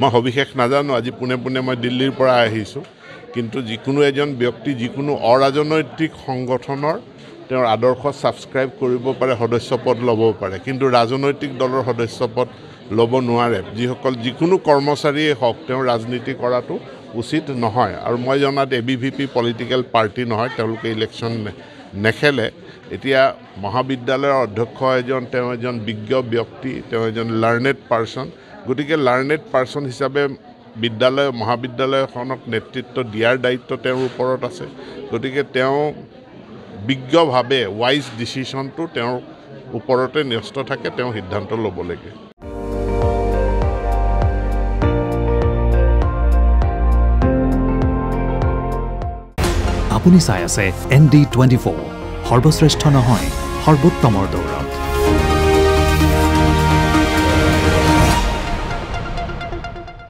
মই সবিশেষ নাজানো আজি পুনে পুনে মই দিল্লীৰ পৰা আহিছো কিন্তু যিকোনো এজন ব্যক্তি যিকোনো অৰাজনৈতিক সংগঠনৰ তেওঁৰ আদৰ্শ সাবস্ক্ৰাইব কৰিব পাৰে সদস্য পদ ল'ব পাৰে কিন্তু ৰাজনৈতিক দলৰ সদস্য পদ ল'ব নোৱাৰে যিসকল যিকোনো কৰ্মচাৰীয়ে হওক তেওঁ ৰাজনীতি কৰাটো উচিত নহয় আৰু মই জনাত ABVP পলিটিক্যাল পাৰ্টি নহয় তেওঁলোকে ইলেকচন নেখেলে এতিয়া মহাবিদ্যালয়ৰ অধ্যক্ষ এজন বিজ্ঞ ব্যক্তি তেওঁ এজন লাৰ্নেড পাৰসন গতিকে লাৰ্নেড পাৰসন হিসাবে বিদ্যালয় মহাবিদ্যালয়খনক নেতৃত্ব দিয়াৰ দায়িত্ব তেওঁৰ ওপৰত আছে গতিকে তেওঁ বিজ্ঞভাৱে ওয়াইজ ডিসিশনটো তেওঁৰ ওপৰতে ন্যস্ত থাকে তেওঁ সিদ্ধান্ত ল'ব লাগে। আপুনি চাই আছে ND24 সর্বশ্রেষ্ঠ নহয় সৰ্বোত্তমৰ দৌৰ।